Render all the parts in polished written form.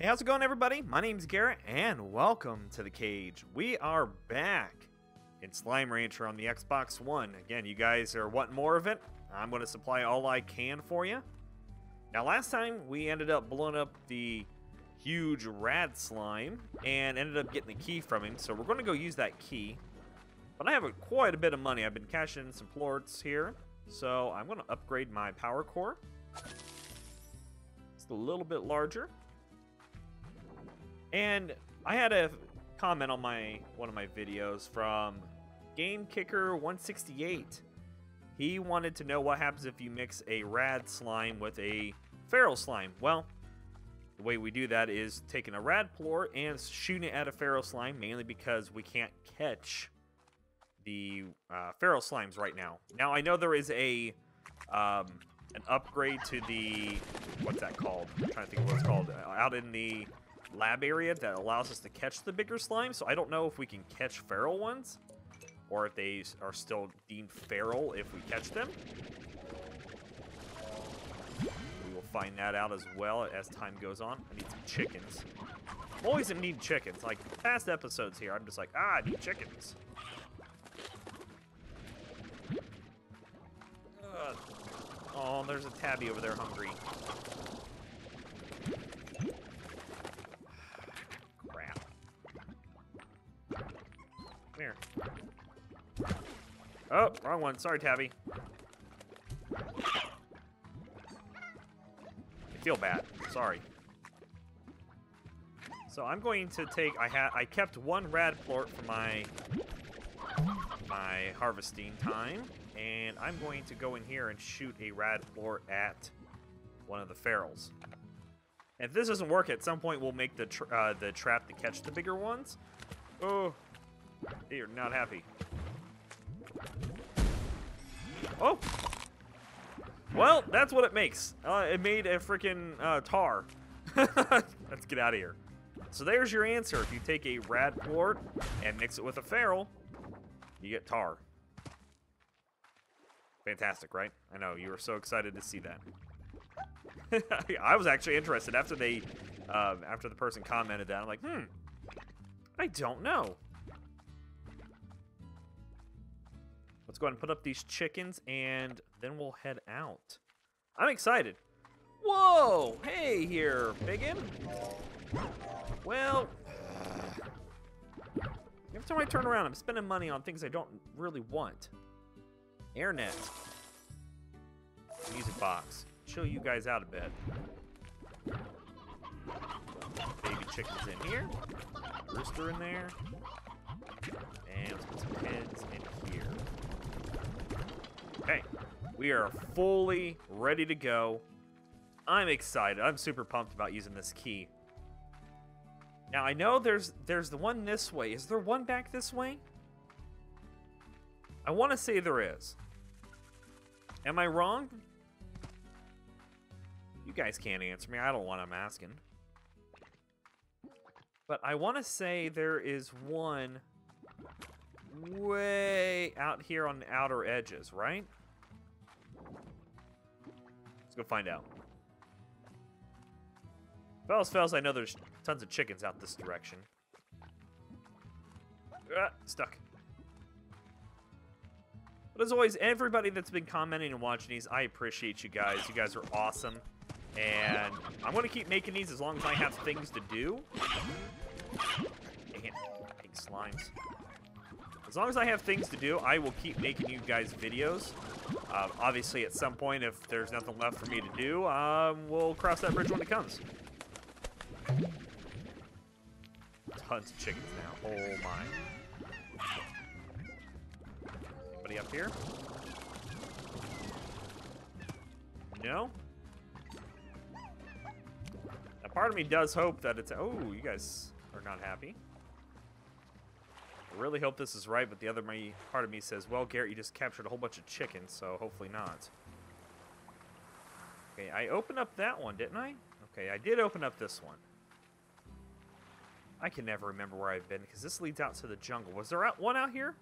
Hey, how's it going, everybody? My name's Garrett, and welcome to The Cage. We are back in Slime Rancher on the Xbox One. Again, you guys are wanting more of it. I'm going to supply all I can for you. Now, last time, we ended up blowing up the huge rad slime and ended up getting the key from him, so we're going to go use that key. But I have quite a bit of money. I've been cashing in some plorts here, so I'm going to upgrade my power core. It's a little bit larger. And I had a comment on one of my videos from GameKicker168. He wanted to know what happens if you mix a rad slime with a feral slime. Well, the way we do that is taking a rad plort and shooting it at a feral slime, mainly because we can't catch the feral slimes right now. Now, I know there is a an upgrade to the... what's that called? I'm trying to think of what it's called. Out in the lab area that allows us to catch the bigger slime, so I don't know if we can catch feral ones or if they are still deemed feral if we catch them. We will find that out as well as time goes on. I need some chickens. I'm always in need of chickens. Like past episodes here, I'm just like, I need chickens. Ugh. Oh, there's a tabby over there hungry. Here. Oh, wrong one. Sorry, Tabby. I feel bad. Sorry. So I'm going to take... I kept one rad plort for my harvesting time, and I'm going to go in here and shoot a rad plort at one of the ferals. If this doesn't work, at some point we'll make the trap to catch the bigger ones. Oh. You're not happy. Oh! Well, that's what it makes. It made a freaking tar. Let's get out of here. So there's your answer. If you take a rad plort and mix it with a feral, you get tar. Fantastic, right? I know, you were so excited to see that. I was actually interested after they, after the person commented that. I'm like, I don't know. Let's go ahead and put up these chickens, and then we'll head out. I'm excited. Whoa! Hey here, biggin. Well, every time I turn around, I'm spending money on things I don't really want. Airnet. Music box. Chill you guys out a bit. Baby chickens in here. Rooster in there. And let's put some heads in here. Okay, we are fully ready to go. I'm excited. I'm super pumped about using this key. Now, I know there's the one this way. Is there one back this way? I want to say there is. Am I wrong? You guys can't answer me. I don't want them asking. But I want to say there is one way out here on the outer edges, right? Let's go find out. Fellas, I know there's tons of chickens out this direction. Stuck. But as always, everybody that's been commenting and watching these, I appreciate you guys. You guys are awesome. And I'm going to keep making these as long as I have things to do. Dang it. Big slimes. As long as I have things to do, I will keep making you guys videos. Obviously, at some point, if there's nothing left for me to do, we'll cross that bridge when it comes. Tons of chickens now. Oh, my. Anybody up here? No? Now, part of me does hope that it's... Oh, you guys are not happy. I really hope this is right, but the other part of me says, well, Garrett, you just captured a whole bunch of chickens, so hopefully not. Okay, I opened up that one, didn't I? Okay, I did open up this one. I can never remember where I've been, because this leads out to the jungle. Was there one out here?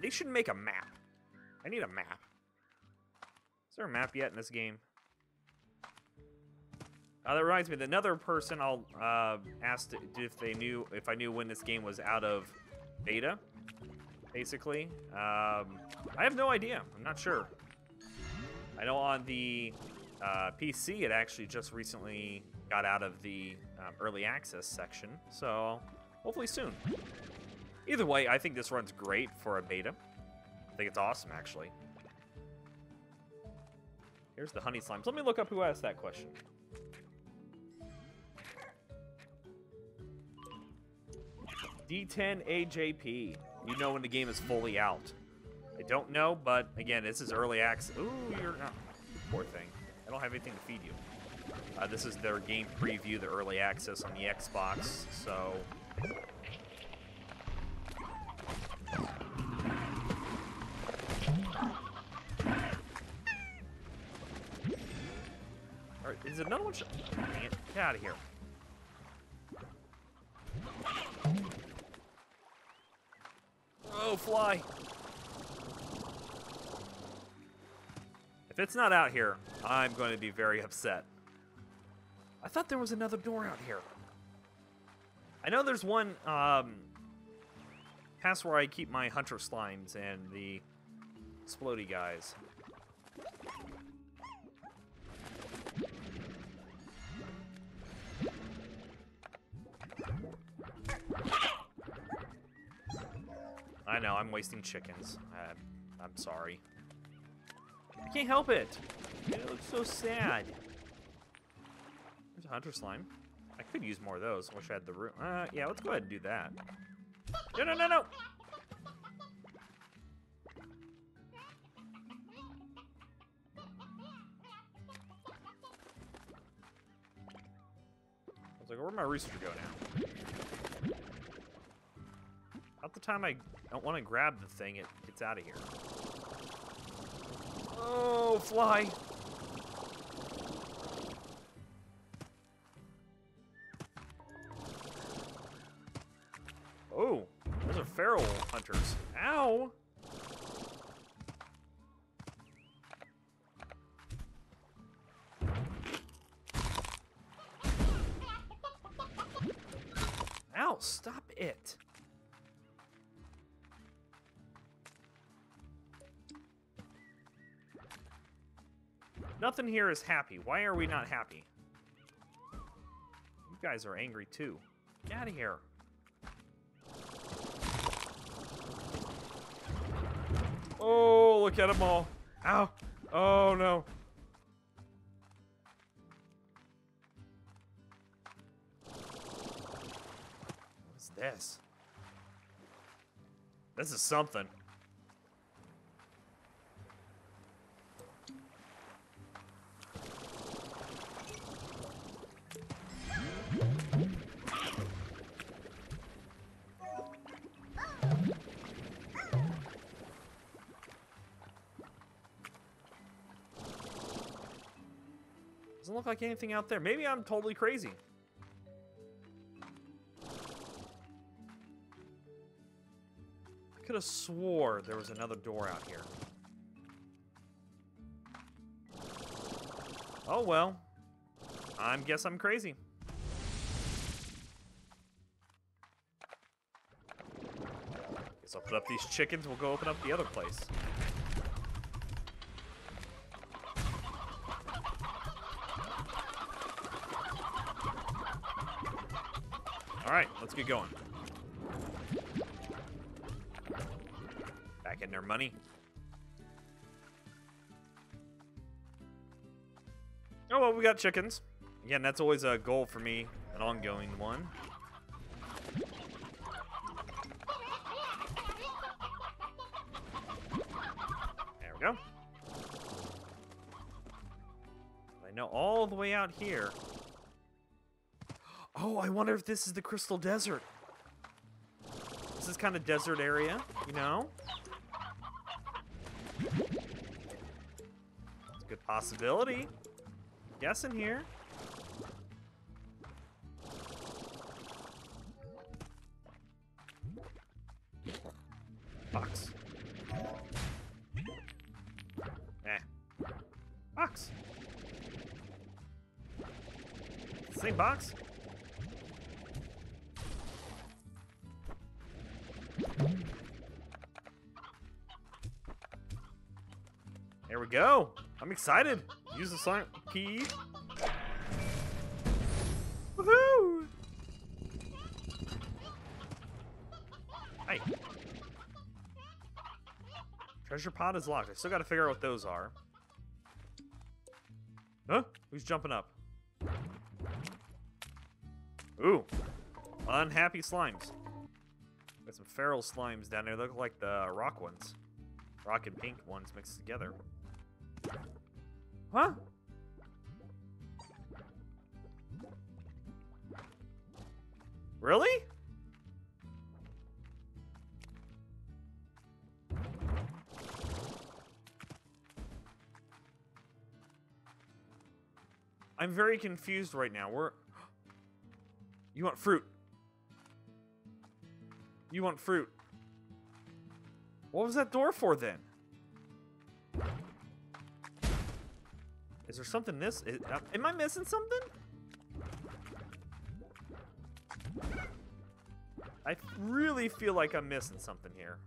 They should make a map. I need a map. Is there a map yet in this game? That reminds me of another person I'll asked if they knew, if I knew when this game was out of beta, basically. I have no idea. I'm not sure. I know on the PC, it actually just recently got out of the early access section, so hopefully soon. Either way, I think this runs great for a beta. I think it's awesome, actually. Here's the honey slimes. Let me look up who asked that question. D10 AJP. You know when the game is fully out. I don't know, but again, this is early access. Ooh, you're not. Poor thing. I don't have anything to feed you. This is their game preview, the early access on the Xbox, so. All right, is there another one? Dang it. Get out of here. Oh, fly. If it's not out here, I'm going to be very upset. I thought there was another door out here. I know there's one past where I keep my hunter slimes and the explodey guys. I know, I'm wasting chickens. I'm sorry. I can't help it. It looks so sad. There's a hunter slime. I could use more of those. Wish I had the room. Yeah, let's go ahead and do that. No, no, no, no! I was like, where'd my rooster go now? About the time I don't want to grab the thing, it gets out of here. Oh, fly! Oh, those are feral hunters. Ow! Ow, stop it! Nothing here is happy. Why are we not happy? You guys are angry too. Get out of here. Oh, look at them all. Ow. Oh, no. What's this? This is something. Doesn't look like anything out there. Maybe I'm totally crazy. I could have swore there was another door out here. Oh well. I guess I'm crazy. Guess I'll put up these chickens. We'll go open up the other place. Alright, let's get going. Back in their money. Oh, well, we got chickens. Again, that's always a goal for me, an ongoing one. There we go. I know all the way out here. Oh, I wonder if this is the Crystal Desert. This is kind of desert area, you know? It's a good possibility. Guessing here. Box. Eh. Box. Same box? There we go. I'm excited. Use the slime key. Woohoo! Hey. Treasure pod is locked. I still gotta figure out what those are. Huh? Who's jumping up? Ooh. Unhappy slimes. Got some feral slimes down there. They look like the rock ones. Rock and pink ones mixed together. Huh? Really? I'm very confused right now. You want fruit. You want fruit. What was that door for then? Is there something this? Am I missing something? I really feel like I'm missing something here.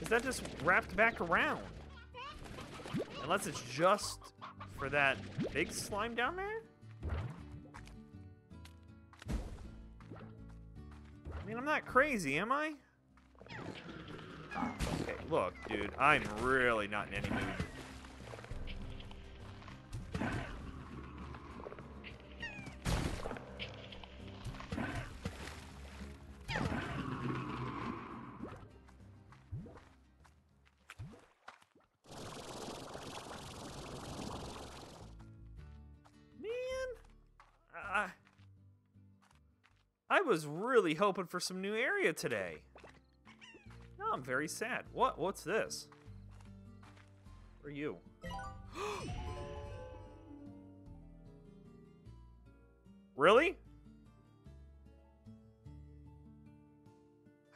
Is that just wrapped back around? Unless it's just for that big slime down there? I mean, I'm not crazy, am I? Okay, look, dude, I'm really not in any mood. I was really hoping for some new area today. Now I'm very sad. What's this? Who are you? Really?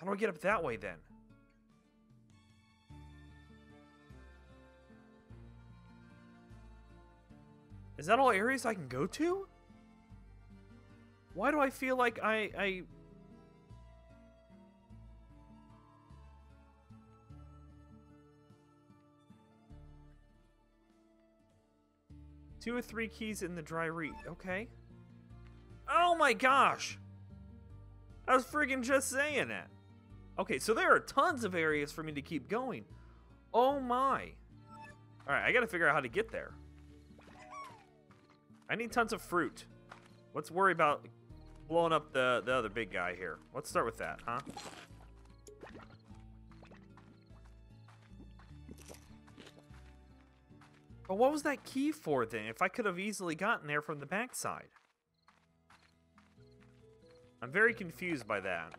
How do I get up that way then? Is that all areas I can go to? Why do I feel like I two or three keys in the dry reed. Okay. Oh my gosh! I was friggin' just saying that. Okay, so there are tons of areas for me to keep going. Oh my. Alright, I gotta figure out how to get there. I need tons of fruit. Let's worry about blowing up the other big guy here. Let's start with that, huh? But what was that key for then? If I could have easily gotten there from the backside. I'm very confused by that.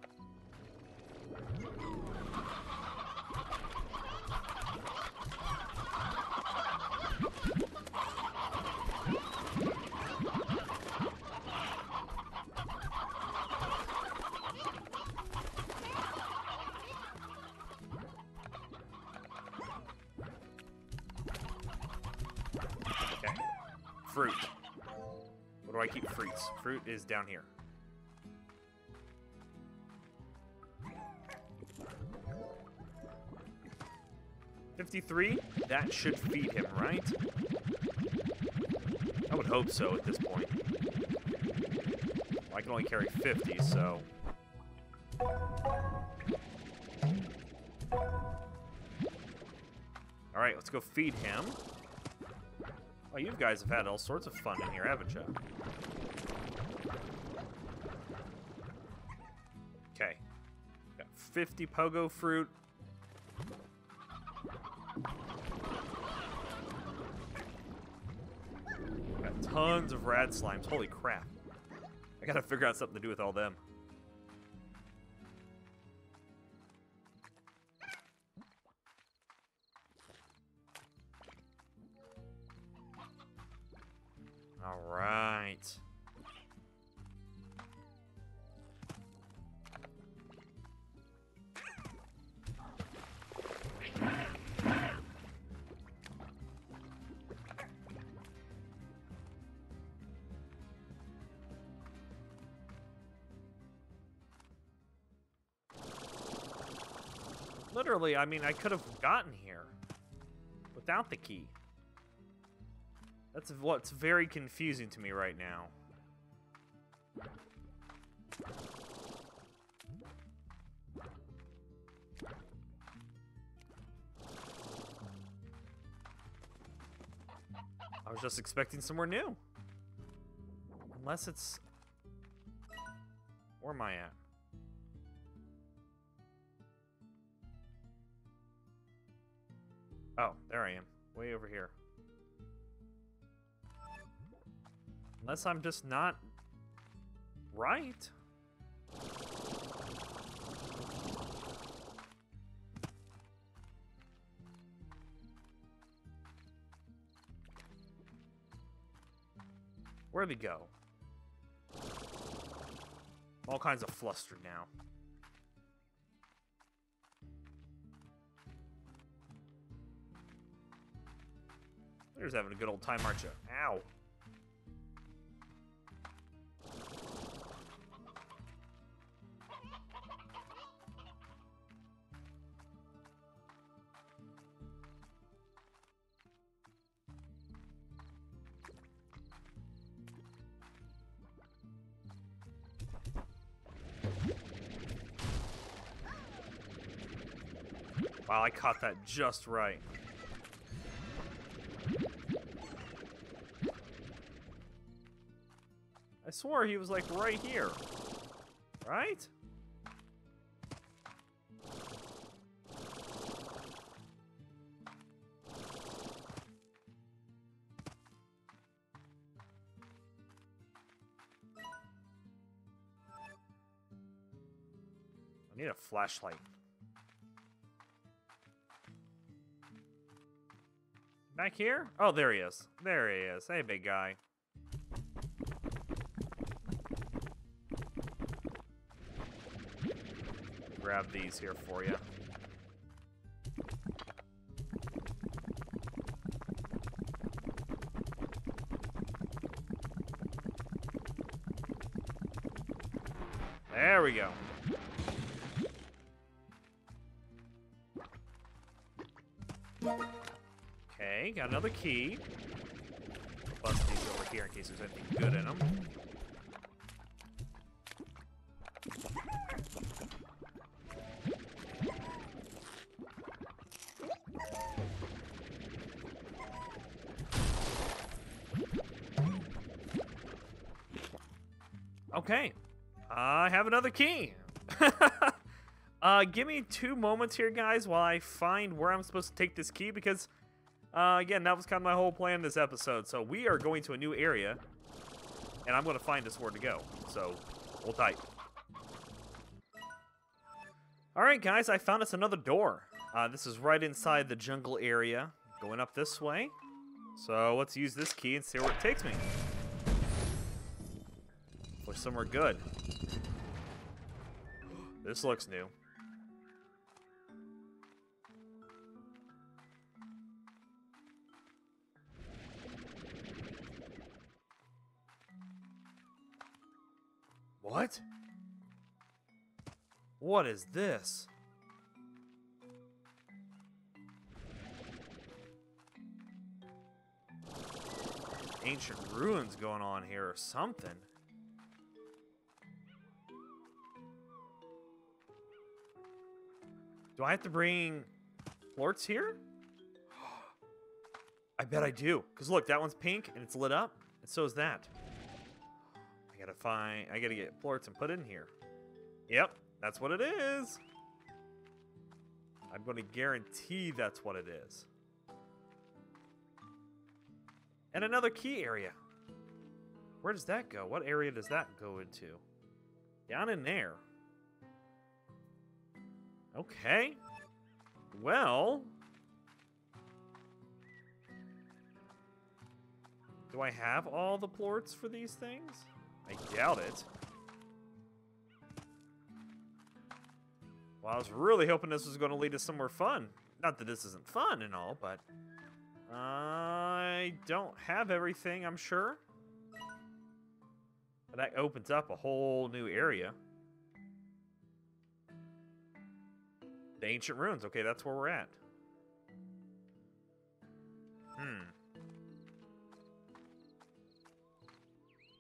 Fruit. What do I keep fruits? Fruit is down here. $53? That should feed him, right? I would hope so at this point. Well, I can only carry 50, so... Alright, let's go feed him. Oh, you guys have had all sorts of fun in here, haven't you? Okay. Got 50 pogo fruit. Got tons of rad slimes. Holy crap. I gotta figure out something to do with all them. Alright. Literally, I mean, I could have gotten here without the key. That's what's very confusing to me right now. I was just expecting somewhere new. Unless it's... Where am I at? Oh, there I am. Way over here. Unless I'm just not... right? Where'd he go? All kinds of flustered now. They're just having a good old time, aren't you? Ow. Wow, I caught that just right. I swore he was like right here. Right? I need a flashlight. Back here? Oh, there he is. There he is. Hey, big guy. Grab these here for you. There we go. Got another key. Bust these over here in case there's anything good in them. Okay. I have another key. Give me 2 moments here, guys, while I find where I'm supposed to take this key, because... again, that was kind of my whole plan this episode. So we are going to a new area, and I'm going to find us where to go. So we'll type. All right, guys, I found us another door. This is right inside the jungle area, going up this way. So let's use this key and see where it takes me. Or somewhere good. This looks new. What? What is this? Ancient ruins going on here or something. Do I have to bring quartz here? I bet I do. Because look, that one's pink and it's lit up. And so is that. I gotta get plorts and put in here. Yep, that's what it is. I'm gonna guarantee that's what it is. And another key area. Where does that go? What area does that go into? Down in there. Okay. Well. Do I have all the plorts for these things? I doubt it. Well, I was really hoping this was going to lead us somewhere fun. Not that this isn't fun and all, but... I don't have everything, I'm sure. But that opens up a whole new area. The Ancient Ruins. Okay, that's where we're at.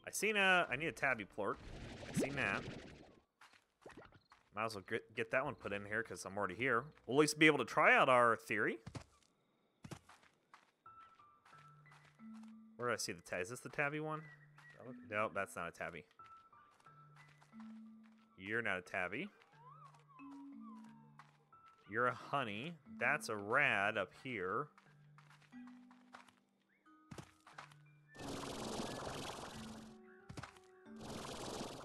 I seen a... I need a tabby plort. I seen that. Might as well get that one put in here because I'm already here. We'll at least be able to try out our theory. Where do I see the tabby? Is this the tabby one? No, that's not a tabby. You're not a tabby. You're a honey. That's a rad up here.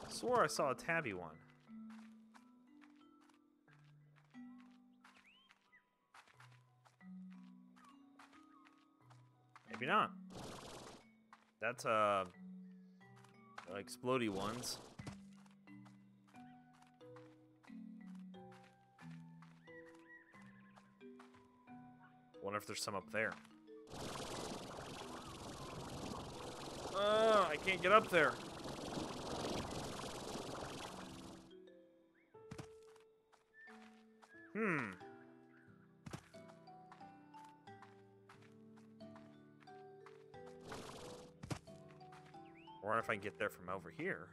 Swore I saw a tabby one. Maybe not. That's explodey ones. Wonder if there's some up there. I can't get up there. Or if I can get there from over here.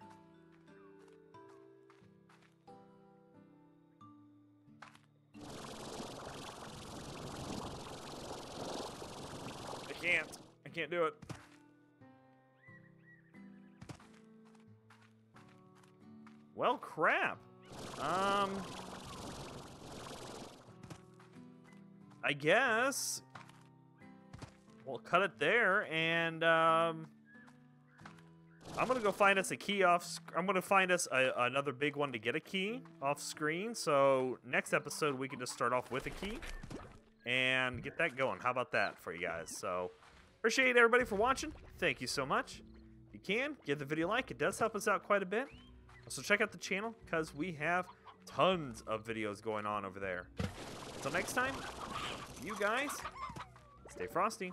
I can't do it. Well, crap. I guess we'll cut it there, and I'm gonna go find us a key off. I'm gonna find us another big one to get a key off screen. So next episode we can just start off with a key and get that going. How about that for you guys? So appreciate everybody for watching. Thank you so much. If you can, give the video a like. It does help us out quite a bit. Also check out the channel because we have tons of videos going on over there. Until next time, you guys stay frosty.